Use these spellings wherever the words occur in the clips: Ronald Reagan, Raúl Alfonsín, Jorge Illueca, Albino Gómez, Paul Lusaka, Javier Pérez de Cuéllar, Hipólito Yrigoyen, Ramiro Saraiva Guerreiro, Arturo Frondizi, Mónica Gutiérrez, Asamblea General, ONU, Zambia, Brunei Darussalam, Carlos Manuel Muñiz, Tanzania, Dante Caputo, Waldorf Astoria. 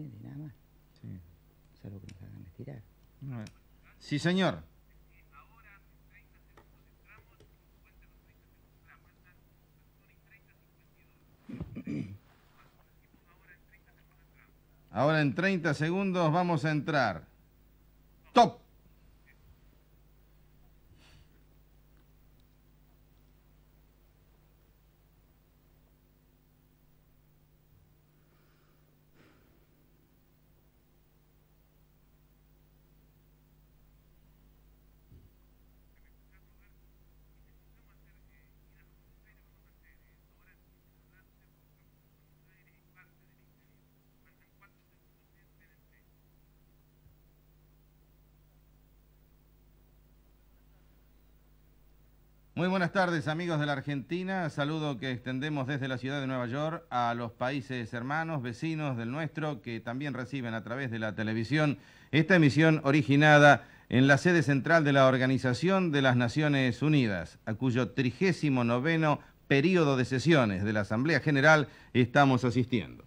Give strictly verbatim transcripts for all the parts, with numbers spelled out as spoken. entiende, nada más. Sí. Salvo que nos hagan estirar. Sí, señor. Ahora en treinta segundos vamos a entrar. ¡Top! Muy buenas tardes, amigos de la Argentina. Saludo que extendemos desde la ciudad de Nueva York a los países hermanos, vecinos del nuestro, que también reciben a través de la televisión esta emisión originada en la sede central de la Organización de las Naciones Unidas, a cuyo trigésimo noveno periodo de sesiones de la Asamblea General estamos asistiendo.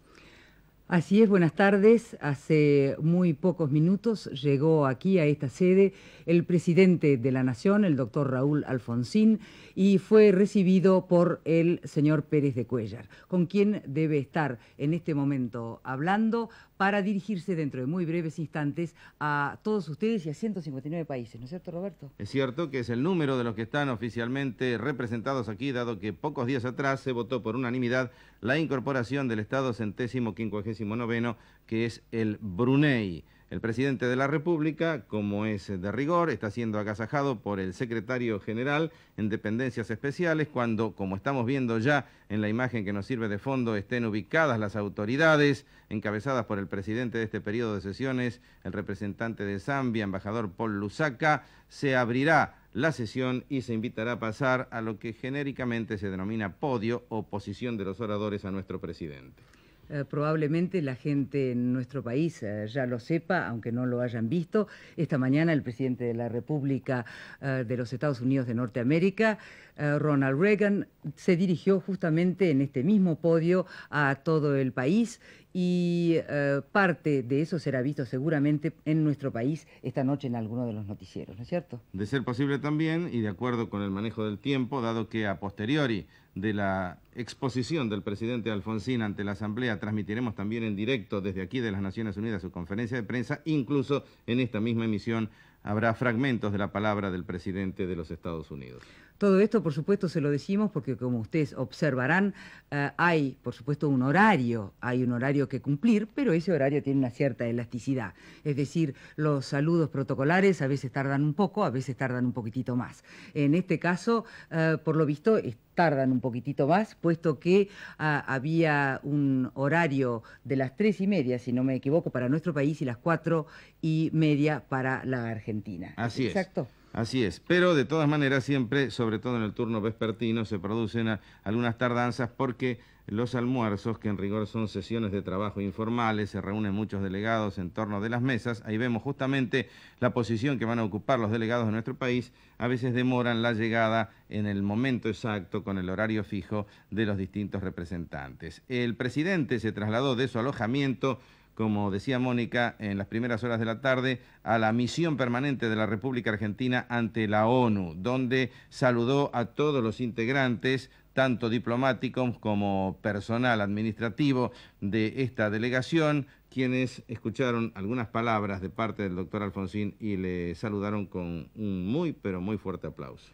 Así es, buenas tardes. Hace muy pocos minutos llegó aquí a esta sede el presidente de la Nación, el doctor Raúl Alfonsín, y fue recibido por el señor Pérez de Cuéllar, con quien debe estar en este momento hablando para dirigirse dentro de muy breves instantes a todos ustedes y a ciento cincuenta y nueve países, ¿no es cierto, Roberto? Es cierto que es el número de los que están oficialmente representados aquí, dado que pocos días atrás se votó por unanimidad la incorporación del Estado centésimo quincuagésimo noveno, que es el Brunei. El presidente de la República, como es de rigor, está siendo agasajado por el secretario general en dependencias especiales, cuando, como estamos viendo ya en la imagen que nos sirve de fondo, estén ubicadas las autoridades encabezadas por el presidente de este periodo de sesiones, el representante de Zambia, embajador Paul Lusaka. Se abrirá la sesión y se invitará a pasar a lo que genéricamente se denomina podio o posición de los oradores a nuestro presidente. Eh, probablemente la gente en nuestro país eh, ya lo sepa, aunque no lo hayan visto. Esta mañana el presidente de la República eh, de los Estados Unidos de Norteamérica, eh, Ronald Reagan, se dirigió justamente en este mismo podio a todo el país y eh, parte de eso será visto seguramente en nuestro país esta noche en alguno de los noticieros, ¿no es cierto? De ser posible también, y de acuerdo con el manejo del tiempo, dado que a posteriori de la exposición del presidente Alfonsín ante la Asamblea, transmitiremos también en directo desde aquí de las Naciones Unidas su conferencia de prensa, incluso en esta misma emisión habrá fragmentos de la palabra del presidente de los Estados Unidos. Todo esto, por supuesto, se lo decimos porque, como ustedes observarán, eh, hay, por supuesto, un horario, hay un horario que cumplir, pero ese horario tiene una cierta elasticidad. Es decir, los saludos protocolares a veces tardan un poco, a veces tardan un poquitito más. En este caso, eh, por lo visto, tardan un poquitito más, puesto que uh, había un horario de las tres y media, si no me equivoco, para nuestro país y las cuatro y media para la Argentina. Así es. Exacto. Así es, pero de todas maneras siempre, sobre todo en el turno vespertino, se producen a, algunas tardanzas porque los almuerzos, que en rigor son sesiones de trabajo informales, se reúnen muchos delegados en torno de las mesas. Ahí vemos justamente la posición que van a ocupar los delegados de nuestro país. A veces demoran la llegada en el momento exacto, con el horario fijo de los distintos representantes. El presidente se trasladó de su alojamiento, como decía Mónica, en las primeras horas de la tarde, a la misión permanente de la República Argentina ante la ONU, donde saludó a todos los integrantes, tanto diplomáticos como personal administrativo de esta delegación, quienes escucharon algunas palabras de parte del doctor Alfonsín y le saludaron con un muy, pero muy fuerte aplauso.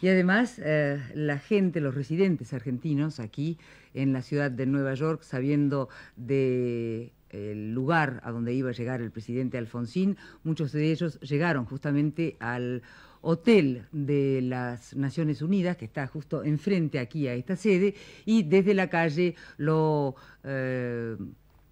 Y además, eh, la gente, los residentes argentinos aquí en la ciudad de Nueva York, sabiendo de el lugar a donde iba a llegar el presidente Alfonsín, muchos de ellos llegaron justamente al hotel de las Naciones Unidas, que está justo enfrente aquí a esta sede, y desde la calle lo eh,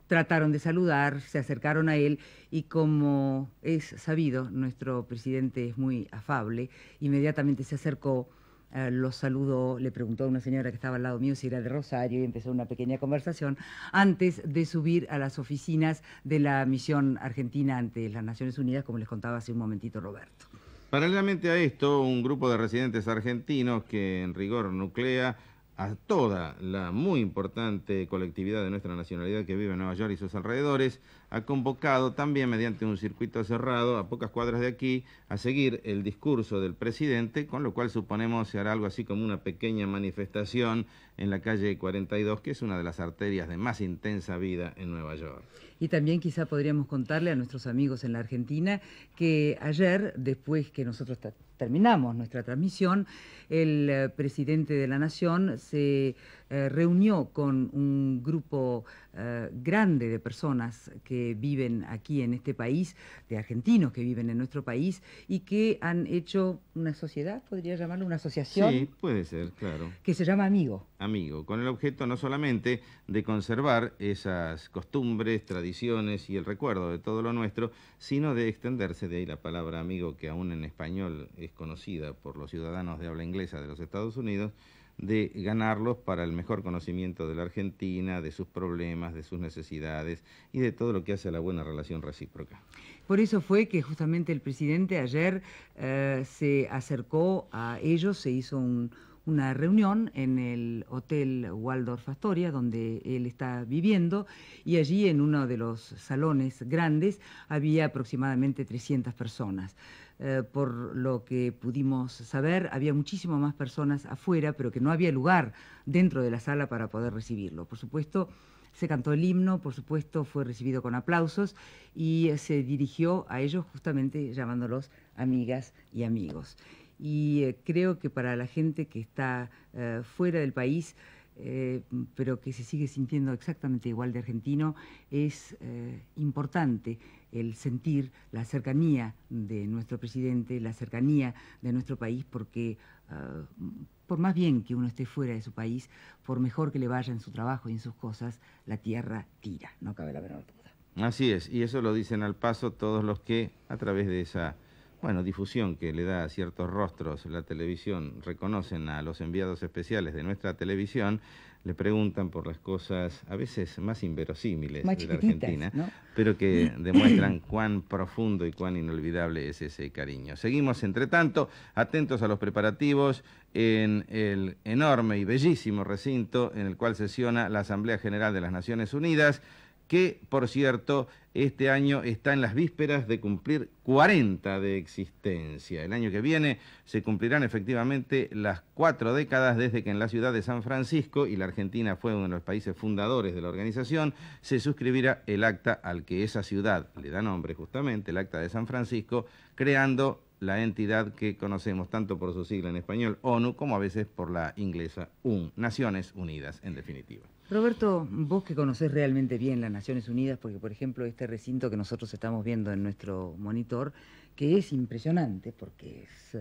trataron de saludar, se acercaron a él, y como es sabido, nuestro presidente es muy afable, inmediatamente se acercó, Uh, los saludó, le preguntó a una señora que estaba al lado mío si era de Rosario y empezó una pequeña conversación antes de subir a las oficinas de la misión argentina ante las Naciones Unidas, como les contaba hace un momentito Roberto. Paralelamente a esto, un grupo de residentes argentinos que en rigor nuclea a toda la muy importante colectividad de nuestra nacionalidad que vive en Nueva York y sus alrededores, ha convocado también mediante un circuito cerrado a pocas cuadras de aquí a seguir el discurso del presidente, con lo cual suponemos se hará algo así como una pequeña manifestación en la calle cuarenta y dos, que es una de las arterias de más intensa vida en Nueva York. Y también quizá podríamos contarle a nuestros amigos en la Argentina que ayer, después que nosotros terminamos nuestra transmisión, el eh, presidente de la Nación se eh, reunió con un grupo eh, grande de personas que viven aquí en este país, de argentinos que viven en nuestro país y que han hecho una sociedad, podría llamarlo una asociación. Sí, puede ser, claro. Que se llama Amigo. Amigo, con el objeto no solamente de conservar esas costumbres, tradiciones y el recuerdo de todo lo nuestro, sino de extenderse, de ahí la palabra amigo, que aún en español es conocida por los ciudadanos de habla inglesa de los Estados Unidos, de ganarlos para el mejor conocimiento de la Argentina, de sus problemas, de sus necesidades y de todo lo que hace a la buena relación recíproca. Por eso fue que justamente el presidente ayer eh, se acercó a ellos, se hizo un... una reunión en el Hotel Waldorf Astoria, donde él está viviendo, y allí en uno de los salones grandes había aproximadamente trescientas personas. Eh, por lo que pudimos saber, había muchísimas más personas afuera, pero que no había lugar dentro de la sala para poder recibirlo. Por supuesto, se cantó el himno, por supuesto, fue recibido con aplausos y se dirigió a ellos justamente llamándolos amigas y amigos. Y eh, creo que para la gente que está eh, fuera del país, eh, pero que se sigue sintiendo exactamente igual de argentino, es eh, importante el sentir la cercanía de nuestro presidente, la cercanía de nuestro país, porque eh, por más bien que uno esté fuera de su país, por mejor que le vaya en su trabajo y en sus cosas, la tierra tira, no cabe la menor duda. Así es, y eso lo dicen al paso todos los que a través de esa... bueno, difusión que le da a ciertos rostros la televisión, reconocen a los enviados especiales de nuestra televisión, le preguntan por las cosas a veces más inverosímiles más de la Argentina, ¿no? Pero que demuestran cuán profundo y cuán inolvidable es ese cariño. Seguimos, entre tanto, atentos a los preparativos en el enorme y bellísimo recinto en el cual sesiona la Asamblea General de las Naciones Unidas, que, por cierto, este año está en las vísperas de cumplir cuarenta de existencia. El año que viene se cumplirán efectivamente las cuatro décadas desde que en la ciudad de San Francisco, y la Argentina fue uno de los países fundadores de la organización, se suscribirá el acta al que esa ciudad le da nombre justamente, el Acta de San Francisco, creando la entidad que conocemos tanto por su sigla en español, ONU, como a veces por la inglesa, U N, Naciones Unidas, en definitiva. Roberto, vos que conocés realmente bien las Naciones Unidas, porque por ejemplo este recinto que nosotros estamos viendo en nuestro monitor, que es impresionante porque es uh,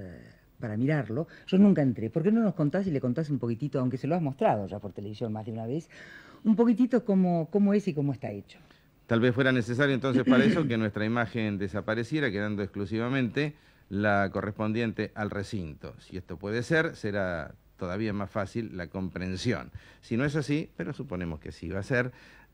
para mirarlo, yo nunca entré. ¿Por qué no nos contás y le contás un poquitito, aunque se lo has mostrado ya por televisión más de una vez, un poquitito cómo, cómo es y cómo está hecho? Tal vez fuera necesario entonces para eso que nuestra imagen desapareciera, quedando exclusivamente la correspondiente al recinto. Si esto puede ser, será todavía más fácil la comprensión. Si no es así, pero suponemos que sí va a ser,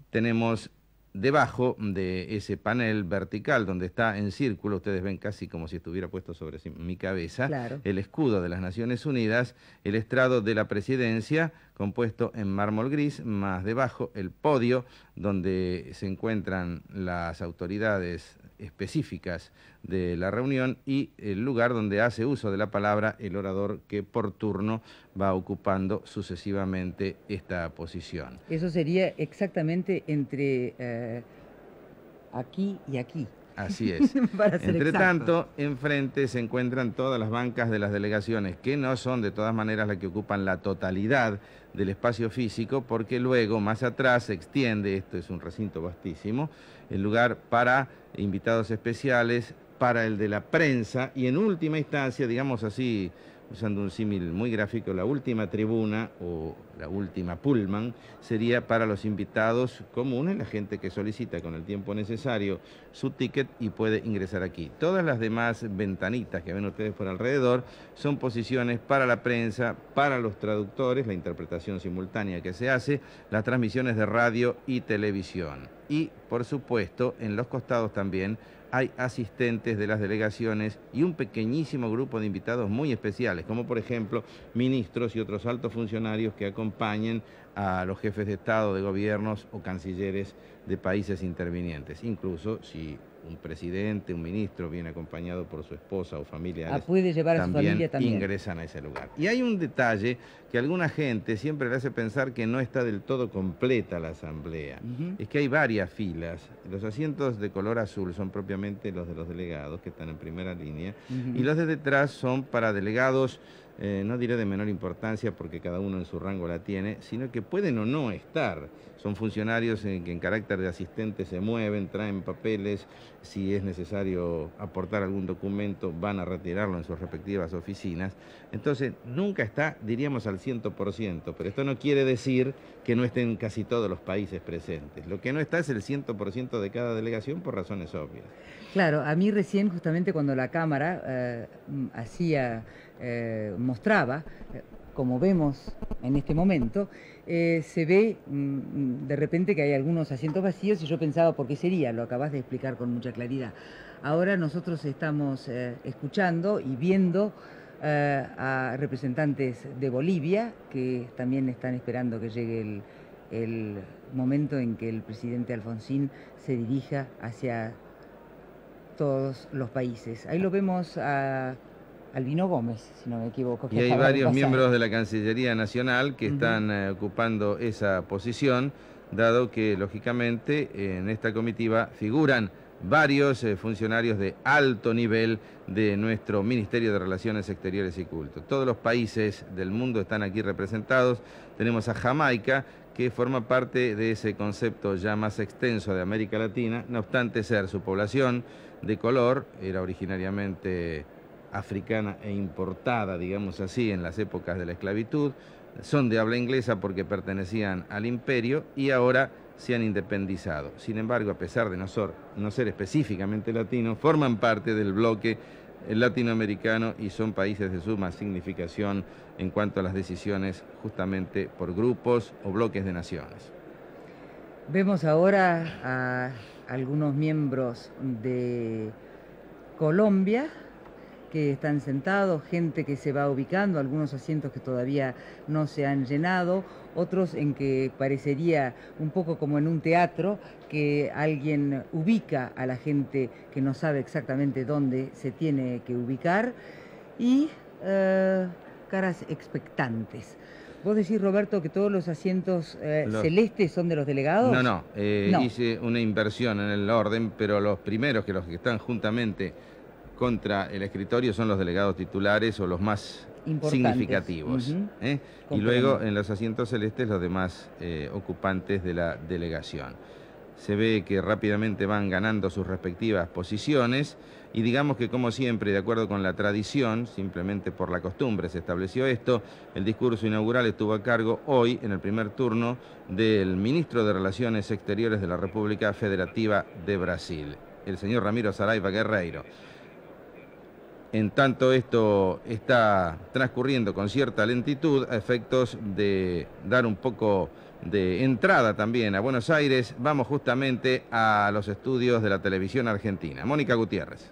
tenemos debajo de ese panel vertical donde está en círculo, ustedes ven casi como si estuviera puesto sobre mi cabeza, claro, el escudo de las Naciones Unidas, el estrado de la presidencia compuesto en mármol gris, más debajo el podio donde se encuentran las autoridades específicas de la reunión y el lugar donde hace uso de la palabra el orador que por turno va ocupando sucesivamente esta posición. Eso sería exactamente entre eh, aquí y aquí. Así es. Entre tanto, enfrente se encuentran todas las bancas de las delegaciones, que no son de todas maneras las que ocupan la totalidad del espacio físico, porque luego, más atrás, se extiende, esto es un recinto vastísimo, el lugar para invitados especiales, para el de la prensa, y en última instancia, digamos así, usando un símil muy gráfico, la última tribuna o la última pullman sería para los invitados comunes, la gente que solicita con el tiempo necesario su ticket y puede ingresar aquí. Todas las demás ventanitas que ven ustedes por alrededor son posiciones para la prensa, para los traductores, la interpretación simultánea que se hace, las transmisiones de radio y televisión. Y, por supuesto, en los costados también hay asistentes de las delegaciones y un pequeñísimo grupo de invitados muy especiales, como por ejemplo ministros y otros altos funcionarios que acompañan acompañen a los jefes de Estado, de gobiernos o cancilleres de países intervinientes. Incluso si un presidente, un ministro viene acompañado por su esposa o familiares, ah, puede llevar a su familia también, ingresan a ese lugar. Y hay un detalle que a alguna gente siempre le hace pensar que no está del todo completa la asamblea. Uh-huh. Es que hay varias filas. Los asientos de color azul son propiamente los de los delegados, que están en primera línea, uh-huh, y los de detrás son para delegados, eh, no diré de menor importancia porque cada uno en su rango la tiene, sino que pueden o no estar. Son funcionarios en, que en carácter de asistente se mueven, traen papeles, si es necesario aportar algún documento van a retirarlo en sus respectivas oficinas. Entonces nunca está, diríamos, al cien por ciento, pero esto no quiere decir que no estén casi todos los países presentes. Lo que no está es el cien por ciento de cada delegación por razones obvias. Claro, a mí recién justamente cuando la cámara eh, hacía, eh, mostraba, eh, como vemos en este momento, eh, se ve mm, de repente que hay algunos asientos vacíos y yo pensaba por qué sería, lo acabas de explicar con mucha claridad. Ahora nosotros estamos eh, escuchando y viendo eh, a representantes de Bolivia que también están esperando que llegue el, el momento en que el presidente Alfonsín se dirija hacia todos los países. Ahí lo vemos a Albino Gómez, si no me equivoco. Y hay varios miembros de la Cancillería Nacional que están eh, ocupando esa posición, dado que, lógicamente, en esta comitiva figuran varios eh, funcionarios de alto nivel de nuestro Ministerio de Relaciones Exteriores y Culto. Todos los países del mundo están aquí representados. Tenemos a Jamaica, que forma parte de ese concepto ya más extenso de América Latina, no obstante ser su población de color, era originariamente africana e importada, digamos así, en las épocas de la esclavitud, son de habla inglesa porque pertenecían al imperio y ahora se han independizado. Sin embargo, a pesar de no ser, no ser específicamente latinos, forman parte del bloque latinoamericano y son países de suma significación en cuanto a las decisiones justamente por grupos o bloques de naciones. Vemos ahora a algunos miembros de Colombia que están sentados, gente que se va ubicando, algunos asientos que todavía no se han llenado, otros en que parecería un poco como en un teatro, que alguien ubica a la gente que no sabe exactamente dónde se tiene que ubicar, y eh, caras expectantes. ¿Vos decís, Roberto, que todos los asientos eh, los... celestes son de los delegados? No, no, eh, no, hice una inversión en el orden, pero los primeros, que los que están juntamente contra el escritorio, son los delegados titulares o los más significativos. Uh-huh. ¿eh? Y luego en los asientos celestes los demás eh, ocupantes de la delegación. Se ve que rápidamente van ganando sus respectivas posiciones y digamos que, como siempre, de acuerdo con la tradición, simplemente por la costumbre se estableció esto, el discurso inaugural estuvo a cargo hoy, en el primer turno, del ministro de Relaciones Exteriores de la República Federativa de Brasil, el señor Ramiro Saraiva Guerreiro. En tanto, esto está transcurriendo con cierta lentitud a efectos de dar un poco de entrada también a Buenos Aires. Vamos justamente a los estudios de la televisión argentina. Mónica Gutiérrez.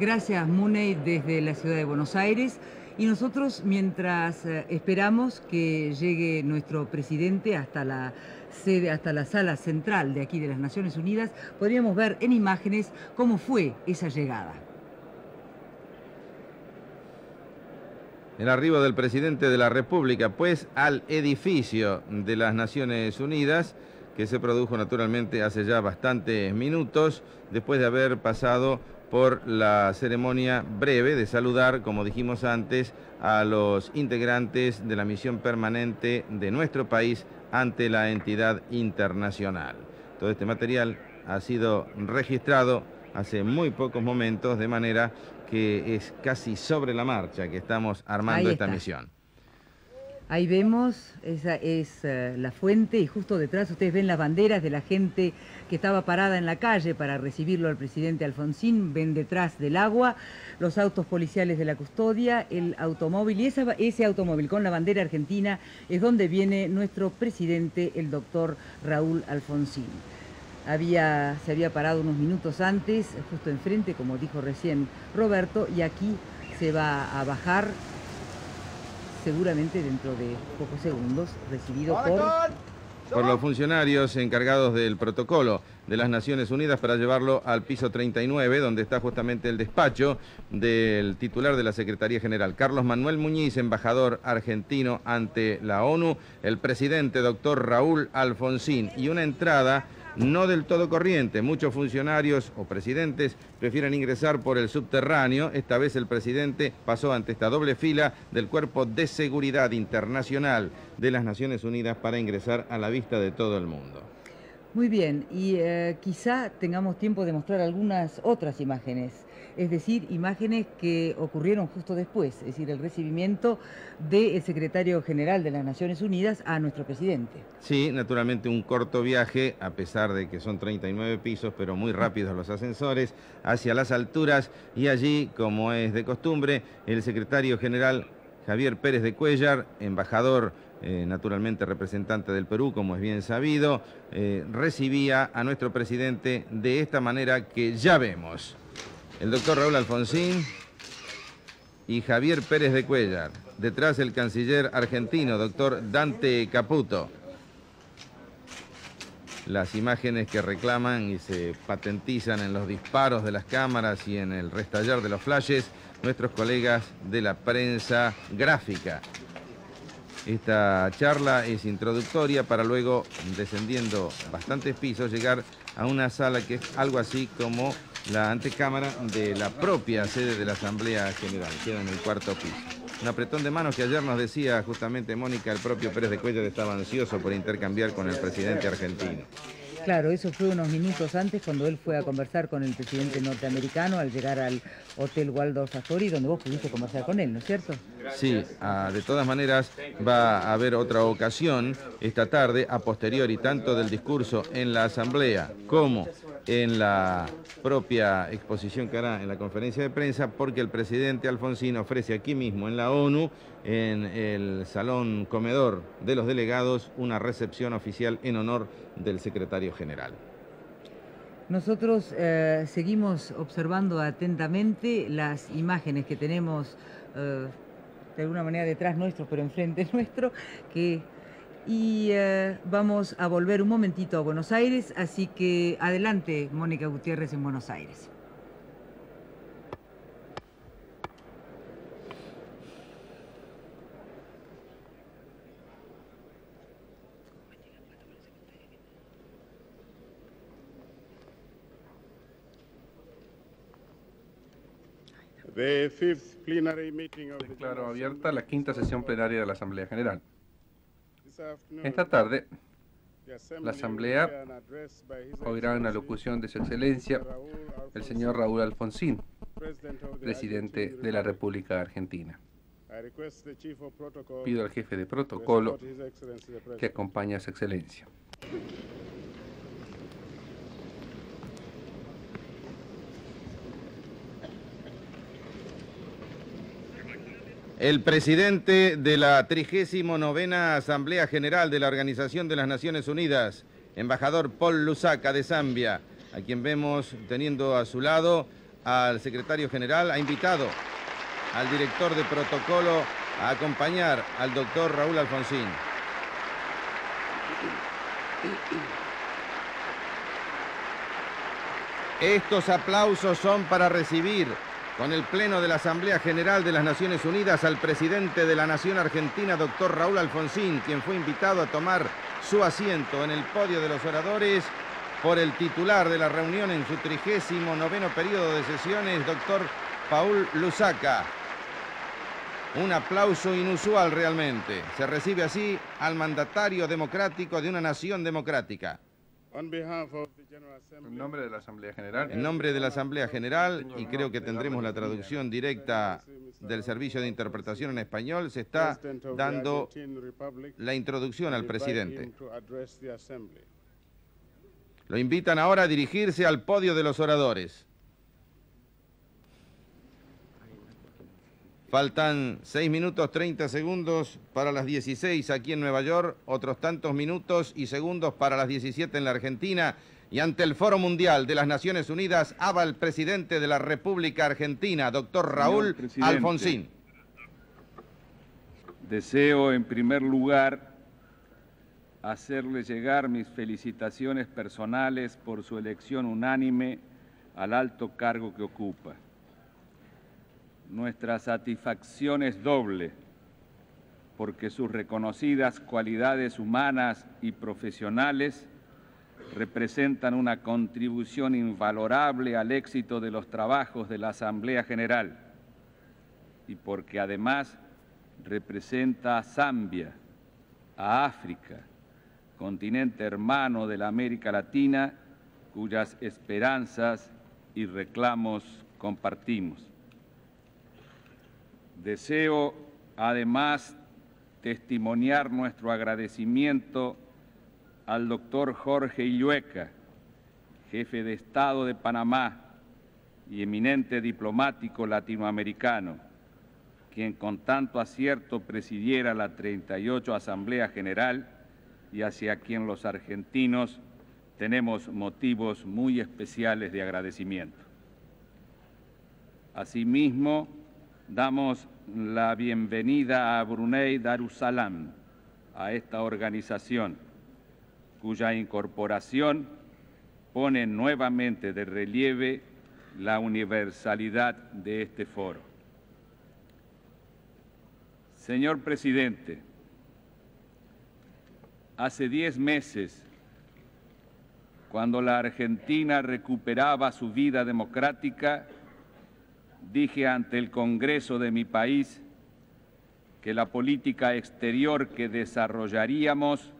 Gracias, Muney, desde la ciudad de Buenos Aires. Y nosotros, mientras esperamos que llegue nuestro presidente hasta la sede, hasta la sala central de aquí de las Naciones Unidas, podríamos ver en imágenes cómo fue esa llegada. El arribo del presidente de la República, pues, al edificio de las Naciones Unidas, que se produjo naturalmente hace ya bastantes minutos, después de haber pasado por la ceremonia breve de saludar, como dijimos antes, a los integrantes de la misión permanente de nuestro país ante la entidad internacional. Todo este material ha sido registrado hace muy pocos momentos, de manera que es casi sobre la marcha que estamos armando esta misión. Ahí vemos, esa es uh, la fuente, y justo detrás ustedes ven las banderas de la gente que estaba parada en la calle para recibirlo al presidente Alfonsín. Ven detrás del agua los autos policiales de la custodia, el automóvil, y esa, ese automóvil con la bandera argentina es donde viene nuestro presidente, el doctor Raúl Alfonsín. Había, se había parado unos minutos antes, justo enfrente, como dijo recién Roberto, y aquí se va a bajar, seguramente dentro de pocos segundos, recibido por... por los funcionarios encargados del protocolo de las Naciones Unidas para llevarlo al piso treinta y nueve, donde está justamente el despacho del titular de la Secretaría General, Carlos Manuel Muñiz, embajador argentino ante la ONU, el presidente doctor Raúl Alfonsín, y una entrada no del todo corriente. Muchos funcionarios o presidentes prefieren ingresar por el subterráneo. Esta vez el presidente pasó ante esta doble fila del Cuerpo de Seguridad Internacional de las Naciones Unidas para ingresar a la vista de todo el mundo. Muy bien, y eh, quizá tengamos tiempo de mostrar algunas otras imágenes, es decir, imágenes que ocurrieron justo después, es decir, el recibimiento del secretario general de las Naciones Unidas a nuestro presidente. Sí, naturalmente un corto viaje, a pesar de que son treinta y nueve pisos, pero muy rápidos los ascensores, hacia las alturas, y allí, como es de costumbre, el secretario general Javier Pérez de Cuéllar, embajador Eh, naturalmente representante del Perú, como es bien sabido, eh, recibía a nuestro presidente de esta manera que ya vemos. El doctor Raúl Alfonsín y Javier Pérez de Cuéllar. Detrás el canciller argentino, doctor Dante Caputo. Las imágenes que reclaman y se patentizan en los disparos de las cámaras y en el restallar de los flashes, nuestros colegas de la prensa gráfica. Esta charla es introductoria para luego, descendiendo bastantes pisos, llegar a una sala que es algo así como la antecámara de la propia sede de la Asamblea General, que era en el cuarto piso. Un apretón de manos que ayer nos decía justamente Mónica, el propio Pérez de Cuéllar estaba ansioso por intercambiar con el presidente argentino. Claro, eso fue unos minutos antes cuando él fue a conversar con el presidente norteamericano al llegar al Hotel Waldorf Astoria, donde vos pudiste conversar con él, ¿no es cierto? Sí, ah, de todas maneras va a haber otra ocasión esta tarde, a posteriori, tanto del discurso en la Asamblea como en la propia exposición que hará en la conferencia de prensa, porque el presidente Alfonsín ofrece aquí mismo en la ONU, en el salón comedor de los delegados, una recepción oficial en honor del secretario general. Nosotros eh, seguimos observando atentamente las imágenes que tenemos eh, de alguna manera detrás nuestro, pero enfrente nuestro, que... y eh, vamos a volver un momentito a Buenos Aires, así que adelante, Mónica Gutiérrez en Buenos Aires. Declaro abierta la quinta sesión plenaria de la Asamblea General. Esta tarde, la Asamblea oirá una locución de su excelencia, el señor Raúl Alfonsín, presidente de la República Argentina. Pido al jefe de protocolo que acompañe a su excelencia. El presidente de la trigésima novena Asamblea General de la Organización de las Naciones Unidas, embajador Paul Lusaka de Zambia, a quien vemos teniendo a su lado al secretario general, ha invitado al director de protocolo a acompañar al doctor Raúl Alfonsín. Estos aplausos son para recibir con el Pleno de la Asamblea General de las Naciones Unidas al presidente de la Nación Argentina, doctor Raúl Alfonsín, quien fue invitado a tomar su asiento en el podio de los oradores por el titular de la reunión en su trigésimo noveno periodo de sesiones, doctor Paul Lusaka. Un aplauso inusual realmente. Se recibe así al mandatario democrático de una nación democrática. En nombre de la Asamblea General. En nombre de la Asamblea General, y creo que tendremos la traducción directa del Servicio de Interpretación en Español, se está dando la introducción al presidente. Lo invitan ahora a dirigirse al podio de los oradores. Faltan seis minutos treinta segundos para las dieciséis aquí en Nueva York, otros tantos minutos y segundos para las diecisiete en la Argentina. Y ante el Foro Mundial de las Naciones Unidas, habla el presidente de la República Argentina, doctor Raúl Alfonsín. Deseo en primer lugar hacerle llegar mis felicitaciones personales por su elección unánime al alto cargo que ocupa. Nuestra satisfacción es doble, porque sus reconocidas cualidades humanas y profesionales representan una contribución invalorable al éxito de los trabajos de la Asamblea General y porque además representa a Zambia, a África, continente hermano de la América Latina, cuyas esperanzas y reclamos compartimos. Deseo, además, testimoniar nuestro agradecimiento al doctor Jorge Illueca, jefe de Estado de Panamá y eminente diplomático latinoamericano, quien con tanto acierto presidiera la treinta y ocho Asamblea General y hacia quien los argentinos tenemos motivos muy especiales de agradecimiento. Asimismo, damos la bienvenida a Brunei Darussalam, a esta organización, cuya incorporación pone nuevamente de relieve la universalidad de este foro. Señor Presidente, hace diez meses, cuando la Argentina recuperaba su vida democrática, dije ante el Congreso de mi país que la política exterior que desarrollaríamos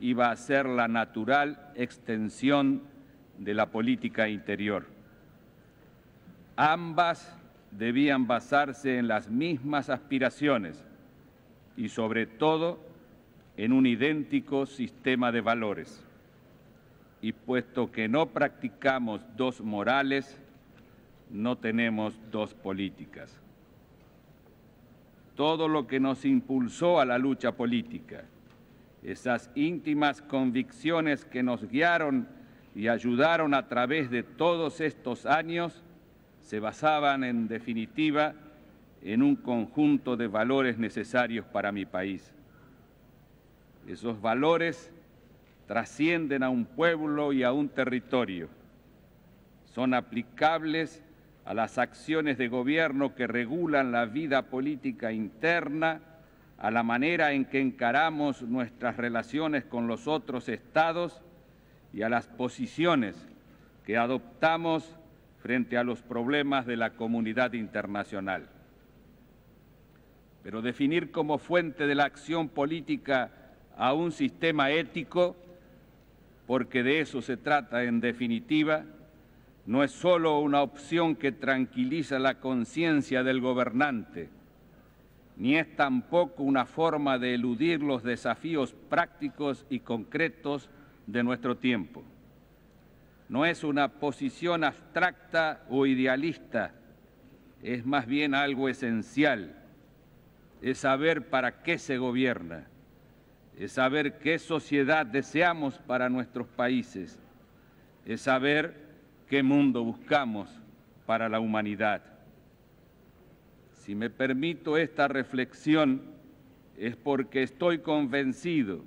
iba a ser la natural extensión de la política interior. Ambas debían basarse en las mismas aspiraciones y, sobre todo, en un idéntico sistema de valores. Y puesto que no practicamos dos morales, no tenemos dos políticas. Todo lo que nos impulsó a la lucha política, esas íntimas convicciones que nos guiaron y ayudaron a través de todos estos años, se basaban en definitiva en un conjunto de valores necesarios para mi país. Esos valores trascienden a un pueblo y a un territorio. Son aplicables a las acciones de gobierno que regulan la vida política interna, a la manera en que encaramos nuestras relaciones con los otros estados y a las posiciones que adoptamos frente a los problemas de la comunidad internacional. Pero definir como fuente de la acción política a un sistema ético, porque de eso se trata en definitiva, no es solo una opción que tranquiliza la conciencia del gobernante, ni es tampoco una forma de eludir los desafíos prácticos y concretos de nuestro tiempo. No es una posición abstracta o idealista, es más bien algo esencial. Es saber para qué se gobierna, es saber qué sociedad deseamos para nuestros países, es saber qué mundo buscamos para la humanidad. Si me permito esta reflexión es porque estoy convencido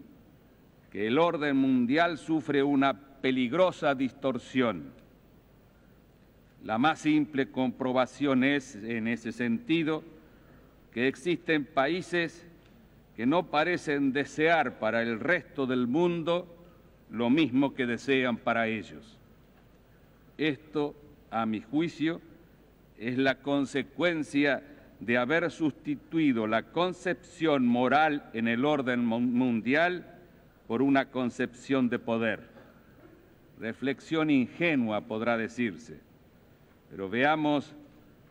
que el orden mundial sufre una peligrosa distorsión. La más simple comprobación es, en ese sentido, que existen países que no parecen desear para el resto del mundo lo mismo que desean para ellos. Esto, a mi juicio, es la consecuencia de haber sustituido la concepción moral en el orden mundial por una concepción de poder. Reflexión ingenua, podrá decirse, pero veamos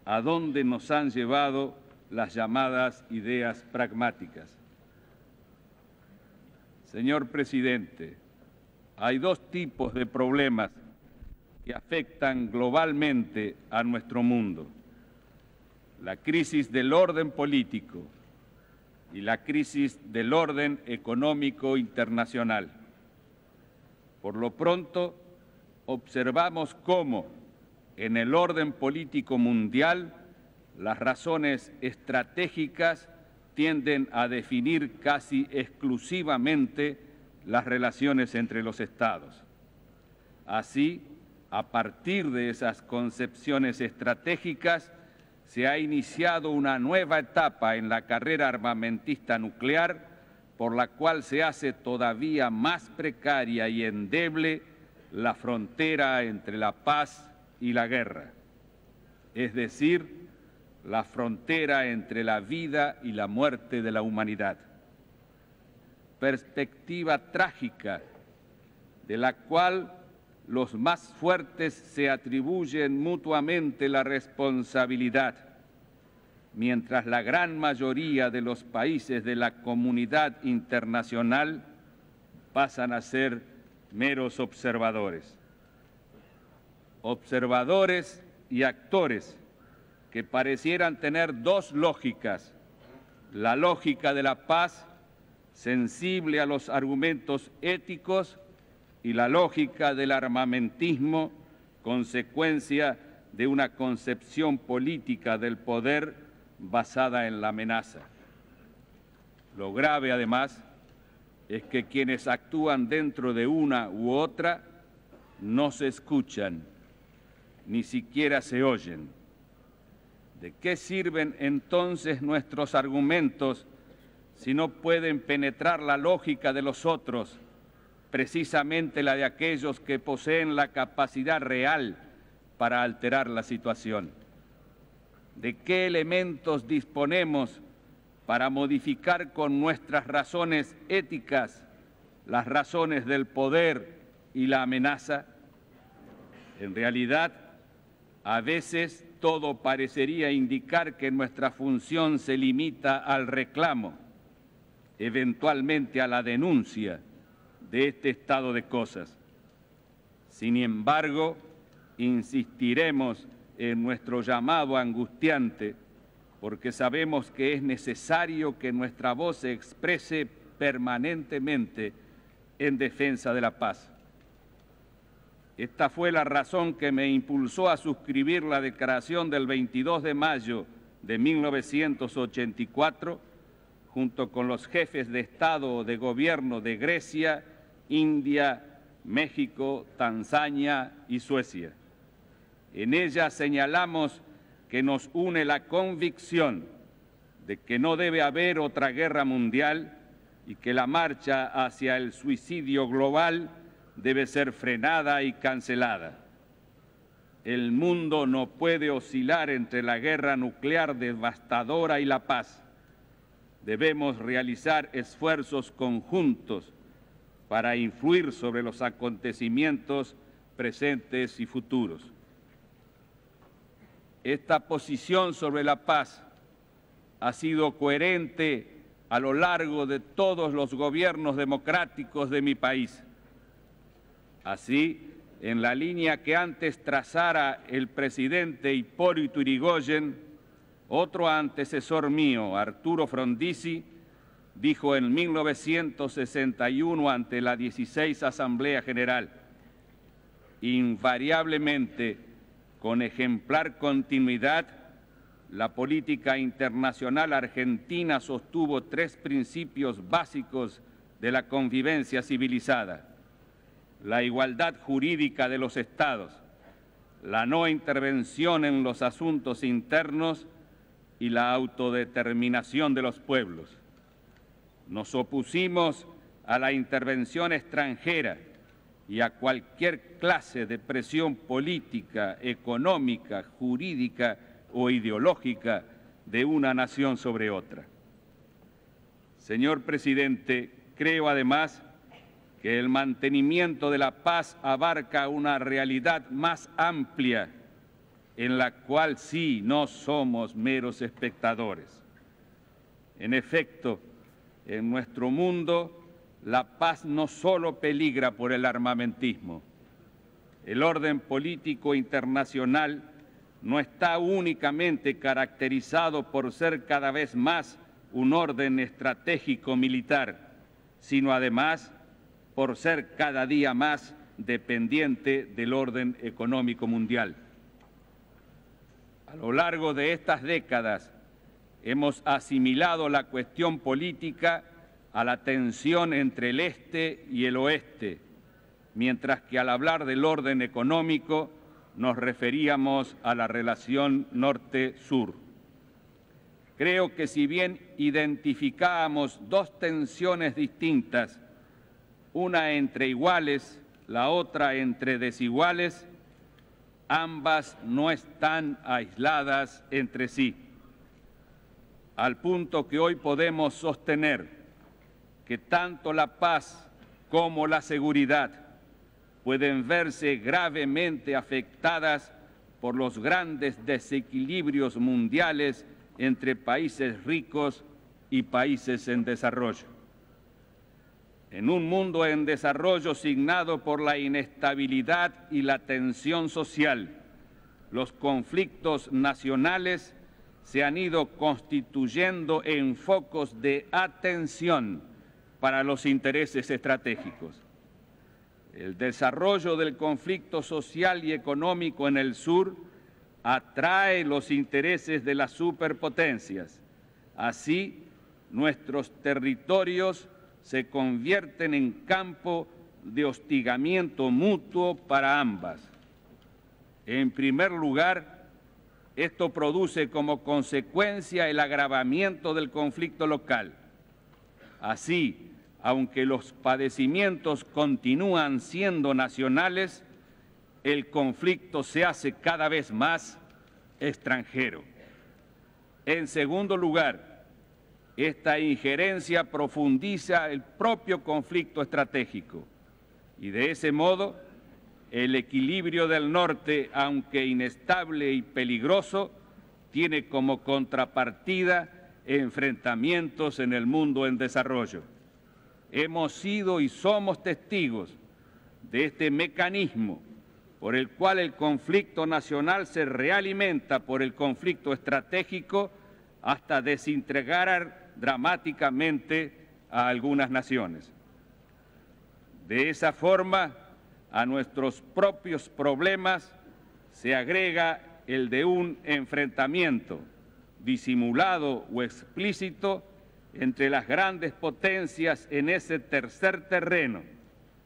a dónde nos han llevado las llamadas ideas pragmáticas. Señor presidente, hay dos tipos de problemas que afectan globalmente a nuestro mundo: la crisis del orden político y la crisis del orden económico internacional. Por lo pronto, observamos cómo en el orden político mundial las razones estratégicas tienden a definir casi exclusivamente las relaciones entre los estados. Así, a partir de esas concepciones estratégicas, se ha iniciado una nueva etapa en la carrera armamentista nuclear, por la cual se hace todavía más precaria y endeble la frontera entre la paz y la guerra, es decir, la frontera entre la vida y la muerte de la humanidad. Perspectiva trágica de la cual los más fuertes se atribuyen mutuamente la responsabilidad, mientras la gran mayoría de los países de la comunidad internacional pasan a ser meros observadores. Observadores y actores que parecieran tener dos lógicas: la lógica de la paz, sensible a los argumentos éticos, y la lógica del armamentismo, consecuencia de una concepción política del poder basada en la amenaza. Lo grave, además, es que quienes actúan dentro de una u otra no se escuchan, ni siquiera se oyen. ¿De qué sirven entonces nuestros argumentos si no pueden penetrar la lógica de los otros, precisamente la de aquellos que poseen la capacidad real para alterar la situación? ¿De qué elementos disponemos para modificar con nuestras razones éticas las razones del poder y la amenaza? En realidad, a veces todo parecería indicar que nuestra función se limita al reclamo, eventualmente a la denuncia de este estado de cosas. Sin embargo, insistiremos en nuestro llamado angustiante, porque sabemos que es necesario que nuestra voz se exprese permanentemente en defensa de la paz. Esta fue la razón que me impulsó a suscribir la declaración del veintidós de mayo de mil novecientos ochenta y cuatro, junto con los jefes de Estado o de Gobierno de Grecia, India, México, Tanzania y Suecia. En ella señalamos que nos une la convicción de que no debe haber otra guerra mundial y que la marcha hacia el suicidio global debe ser frenada y cancelada. El mundo no puede oscilar entre la guerra nuclear devastadora y la paz. Debemos realizar esfuerzos conjuntos para influir sobre los acontecimientos presentes y futuros. Esta posición sobre la paz ha sido coherente a lo largo de todos los gobiernos democráticos de mi país. Así, en la línea que antes trazara el presidente Hipólito Yrigoyen, otro antecesor mío, Arturo Frondizi, dijo en mil novecientos sesenta y uno ante la dieciséis Asamblea General: invariablemente, con ejemplar continuidad, la política internacional argentina sostuvo tres principios básicos de la convivencia civilizada: la igualdad jurídica de los estados, la no intervención en los asuntos internos y la autodeterminación de los pueblos. Nos opusimos a la intervención extranjera y a cualquier clase de presión política, económica, jurídica o ideológica de una nación sobre otra. Señor presidente, creo además que el mantenimiento de la paz abarca una realidad más amplia en la cual sí no somos meros espectadores. En efecto, en nuestro mundo la paz no solo peligra por el armamentismo. El orden político internacional no está únicamente caracterizado por ser cada vez más un orden estratégico militar, sino además por ser cada día más dependiente del orden económico mundial. A lo largo de estas décadas hemos asimilado la cuestión política a la tensión entre el este y el oeste, mientras que al hablar del orden económico nos referíamos a la relación norte-sur. Creo que si bien identificábamos dos tensiones distintas, una entre iguales, la otra entre desiguales, ambas no están aisladas entre sí, al punto que hoy podemos sostener que tanto la paz como la seguridad pueden verse gravemente afectadas por los grandes desequilibrios mundiales entre países ricos y países en desarrollo. En un mundo en desarrollo signado por la inestabilidad y la tensión social, los conflictos nacionales se han ido constituyendo en focos de atención para los intereses estratégicos. El desarrollo del conflicto social y económico en el sur atrae los intereses de las superpotencias. Así, nuestros territorios se convierten en campo de hostigamiento mutuo para ambas. En primer lugar, esto produce como consecuencia el agravamiento del conflicto local. Así, aunque los padecimientos continúan siendo nacionales, el conflicto se hace cada vez más extranjero. En segundo lugar, esta injerencia profundiza el propio conflicto estratégico y de ese modo el equilibrio del norte, aunque inestable y peligroso, tiene como contrapartida enfrentamientos en el mundo en desarrollo. Hemos sido y somos testigos de este mecanismo por el cual el conflicto nacional se realimenta por el conflicto estratégico hasta desintegrar dramáticamente a algunas naciones. De esa forma, a nuestros propios problemas se agrega el de un enfrentamiento disimulado o explícito entre las grandes potencias en ese tercer terreno,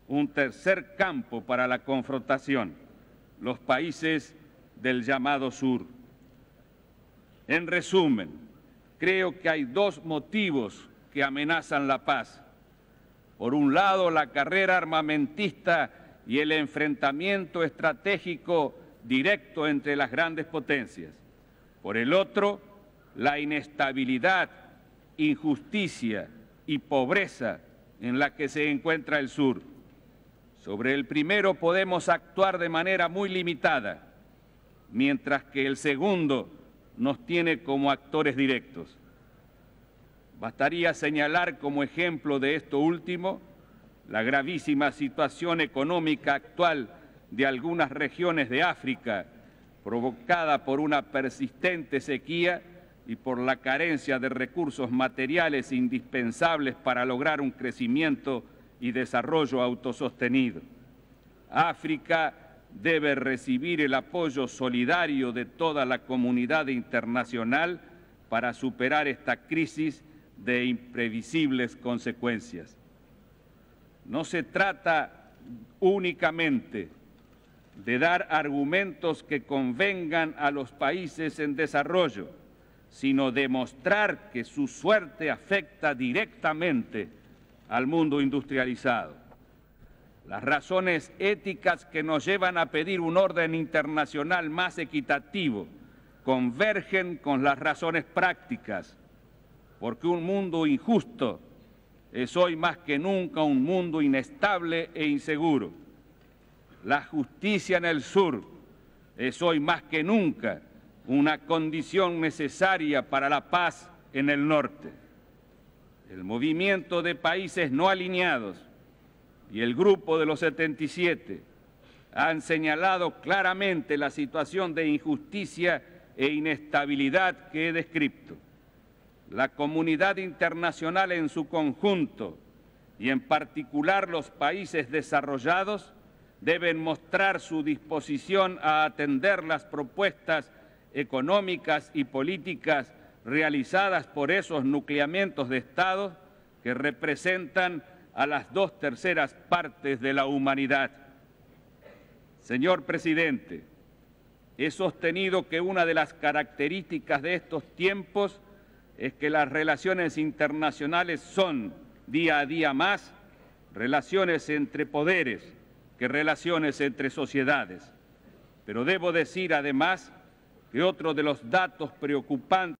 un tercer campo para la confrontación, los países del llamado sur. En resumen, creo que hay dos motivos que amenazan la paz. Por un lado, la carrera armamentista y el enfrentamiento estratégico directo entre las grandes potencias. Por el otro, la inestabilidad, injusticia y pobreza en la que se encuentra el sur. Sobre el primero podemos actuar de manera muy limitada, mientras que el segundo nos tiene como actores directos. Bastaría señalar como ejemplo de esto último la gravísima situación económica actual de algunas regiones de África, provocada por una persistente sequía y por la carencia de recursos materiales indispensables para lograr un crecimiento y desarrollo autosostenido. África debe recibir el apoyo solidario de toda la comunidad internacional para superar esta crisis de imprevisibles consecuencias. No se trata únicamente de dar argumentos que convengan a los países en desarrollo, sino demostrar que su suerte afecta directamente al mundo industrializado. Las razones éticas que nos llevan a pedir un orden internacional más equitativo convergen con las razones prácticas, porque un mundo injusto es hoy más que nunca un mundo inestable e inseguro. La justicia en el sur es hoy más que nunca una condición necesaria para la paz en el norte. El movimiento de países no alineados y el grupo de los setenta y siete han señalado claramente la situación de injusticia e inestabilidad que he descrito. La comunidad internacional en su conjunto, y en particular los países desarrollados, deben mostrar su disposición a atender las propuestas económicas y políticas realizadas por esos nucleamientos de Estado que representan a las dos terceras partes de la humanidad. Señor Presidente, he sostenido que una de las características de estos tiempos es que las relaciones internacionales son, día a día más, relaciones entre poderes que relaciones entre sociedades. Pero debo decir, además, que otro de los datos preocupantes